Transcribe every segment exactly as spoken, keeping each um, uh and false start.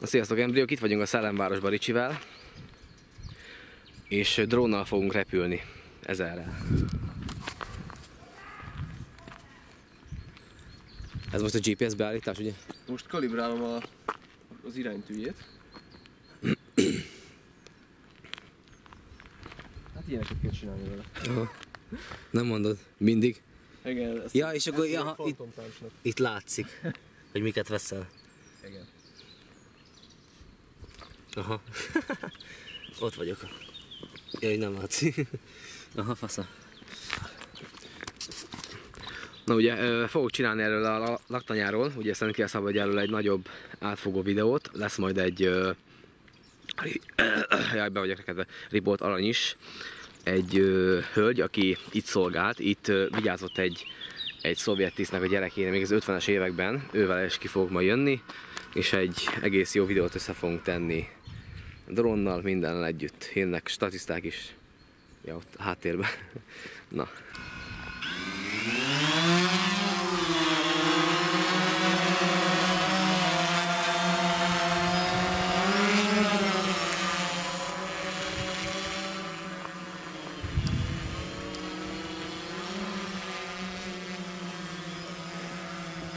Na, sziasztok embriók, itt vagyunk a Szellemvárosban Ricsivel, és drónnal fogunk repülni ezerrel. Ez most a gé pé es beállítás, ugye? Most kalibrálom a, az iránytűjét. Hát ilyeneket kell csinálni vele. Aha. Nem mondod, mindig? Igen, ezt ja, és akkor ja, itt, itt látszik, hogy miket veszel. Igen. Aha. Ott vagyok. Jaj, nem látszik. Aha, fasza. Na ugye, fogok csinálni erről a laktanyáról, ugye szerintem kell szabadni erről egy nagyobb átfogó videót, lesz majd egy ö, jaj, be vagyok rekedve, Ribolt Arany is, egy ö, hölgy, aki itt szolgált, itt ö, vigyázott egy, egy szovjet tisztnek a gyerekére még az ötvenes években, ővel is ki fogok ma jönni, és egy egész jó videót össze fogunk tenni drónnal, mindennel együtt, jönnek statiszták is, ja, ott háttérben. Na.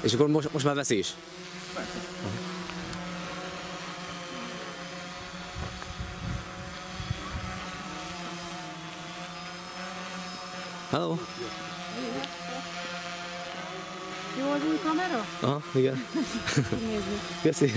És akkor most, most már veszi is? Persze. Hello! Jó az új kamera? Aha, igen. Köszi!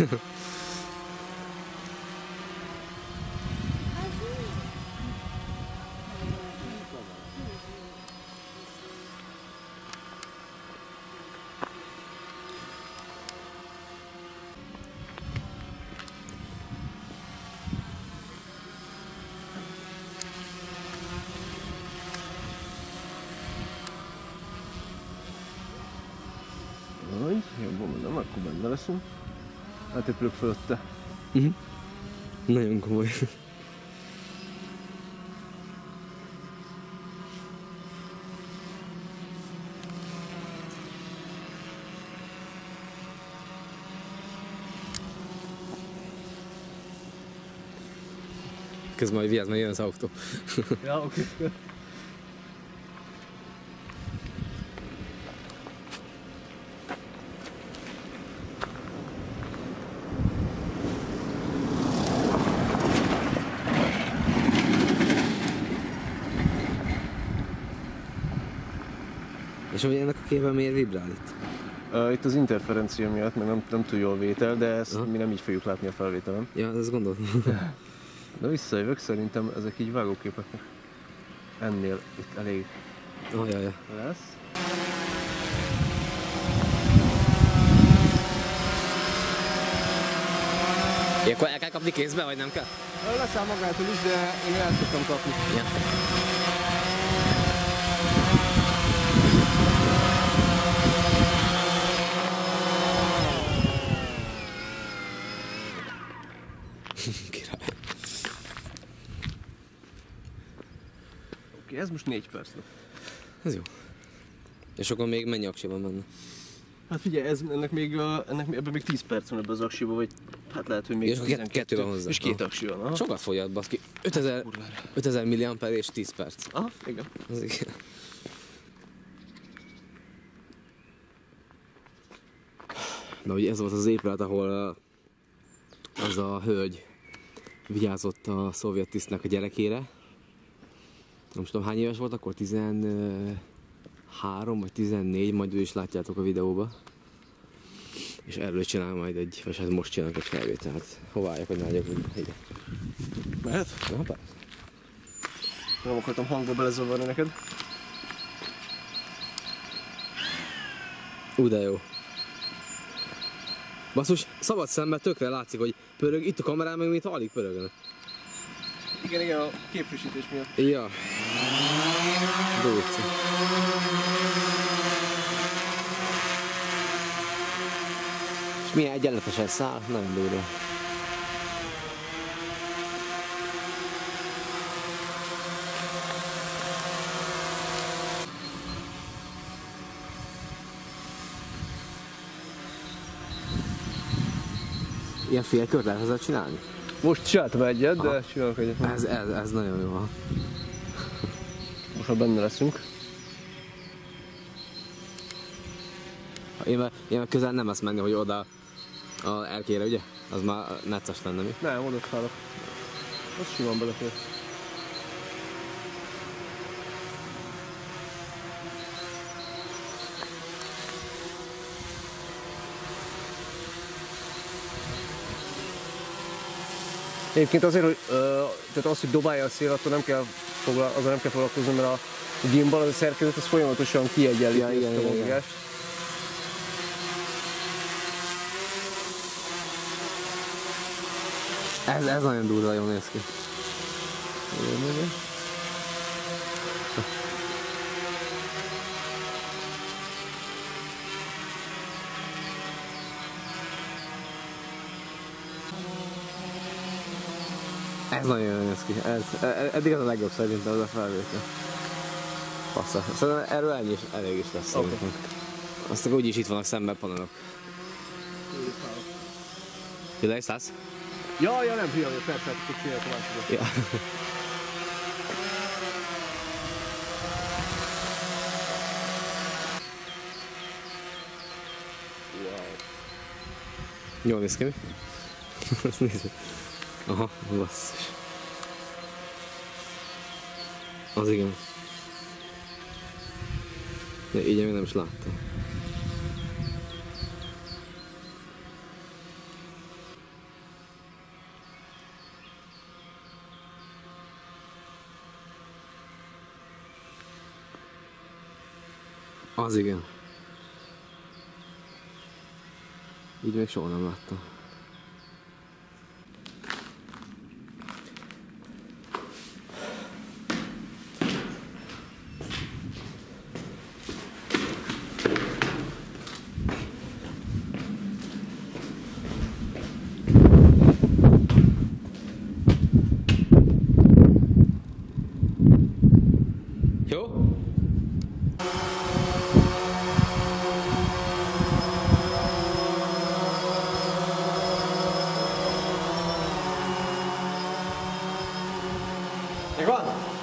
Jobban mondom, akkor benne leszünk. Eltöplök fölötte. Uh-huh. Nagyon komoly. Közben majd vigyázz, mert jön az autó. Ja, oké. Okay. És hogy ennek a képen miért vibrál itt? Uh, itt az interferencia miatt, meg nem, nem túl jó a vétel, de ezt aha. Mi nem így fogjuk látni a felvételen. Ja, ezt gondolom. De visszajövök, szerintem ezek így vágóképeknek. Ennél itt elég oh, jaj, jaj. Lesz. Ilyenkor el kell kapni kézbe, vagy nem kell? Leszáll magától is, de én el szoktam kapni. Ja. Király. Oké, ez most négy perc. Ez jó. És akkor még mennyi aksi van benne? Hát figyelj, ez, ennek még, ennek, ebben még tíz perc van ebben az aksiban, vagy hát lehet, hogy még és tizenkettő, kettő van hozzá. És két aksi van. Aha. Sokat fogyad, baszki. ötezer milliamper és tíz perc. Aha, igen. Az igen. Na ugye ez volt az épület, ahol az a hölgy vigyázott a szovjet tisztnek a gyerekére. Most tudom, hány éves volt akkor? tizenhárom vagy tizennégy, majd ő is látjátok a videóba. És erről csinál majd egy, vagy hát most csinálok egy felvételt. Hová álljak, hogy ne álljak? Mehet? Na, persze. Nem akartam hangba belezavarni neked. Ú, de jó. Basszus, szabad szemmel tökre látszik, hogy pörög, itt a kamerán meg mintha alig pörögnek. Igen, igen, a képfrissítés miatt. Ja. Dóci. És milyen egyenletesen száll, nagyon durva. Ilyen félkört lehet ezzel csinálni? Most csináltam egyet, aha, de csinálok egyet. Ez, ez, ez nagyon jó. Ha. Most már benne leszünk. Én meg, én meg közel nem ezt menni, hogy oda a erkére, ugye? Az már necces lenne, mi? Nem, oda szállok. Az simán belefér. Egyébként azért, hogy, ö, tehát az, hogy dobálja a szél, attól nem kell, foglal, azon nem kell foglalkozni, mert a gimbal, az a szerkezet, az folyamatosan kiegyenlíti ja, ezt a mozgást. Ez, ez nagyon durva, jól néz ki. Ez nagyon jól néz ki. Ez, eddig az a legjobb szerintem, az a felvétel. Passza. Szerintem erről ennyi is, elég is lesz okay. Aztán úgyis itt vannak szemben panelok. Ide is szállsz? Ja, ja, nem hülye, persze, hogy csinálják a másokat. Ja. Wow. Jól néz ki, mi? Azt nézzük. Aha, basszus. Az igen. De így én még nem is láttam. Az igen. Így még soha nem láttam. Drón!